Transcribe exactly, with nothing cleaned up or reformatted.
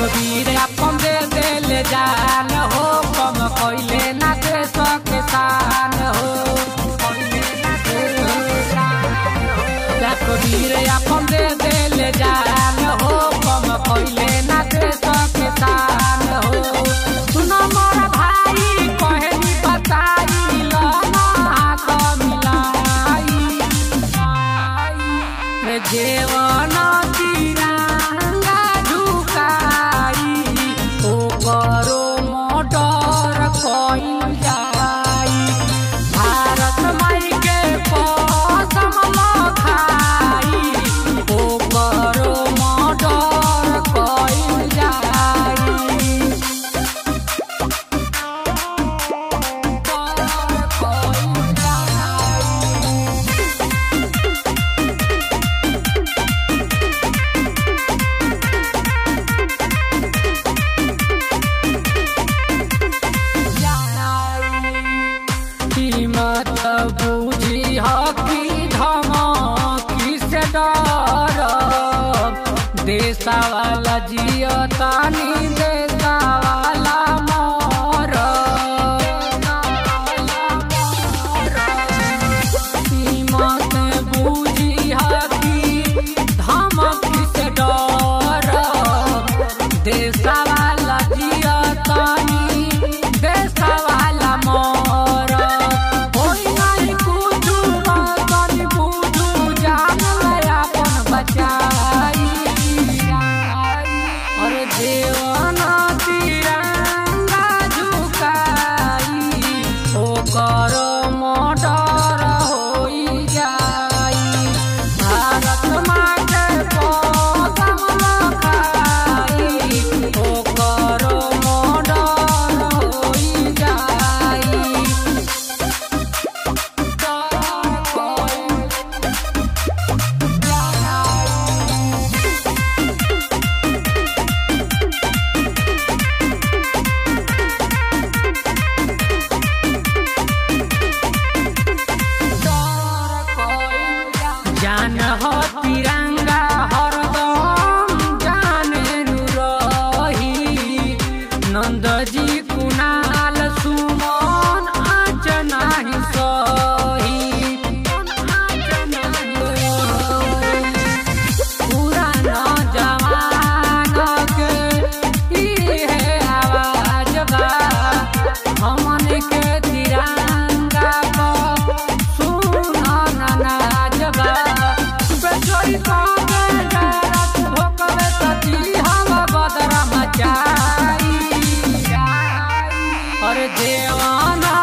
कबीरा पमे दिल जान हो कम कैले ना दे सकेसान हो कबीरा पमे दिल जान हो कम कैले ना दे सकेसान हो सुन मोर भाई कहनी बताई लना का मिलाई रे जीवन देशवाला जियो तानी देशवाला मोर कीमत बूझी हकी धमकी से डर देशवाला जियो तानी देशवाला मोर कोई नहीं कुछ तनी बुझू जान अपन बचा जीवन तिरंगा झुकाई ओकर मोटर होई जाई भारत माँ के कसम खाई ओकर मोटर होई जाई जान हो तिरंगा हरदम जाने नु रही नंद जी कुणाल सुमन आज नहीं सही पुराना जवान के ई है आवाज बा हमन के तिरंगा को सुना ना जबा देवाना।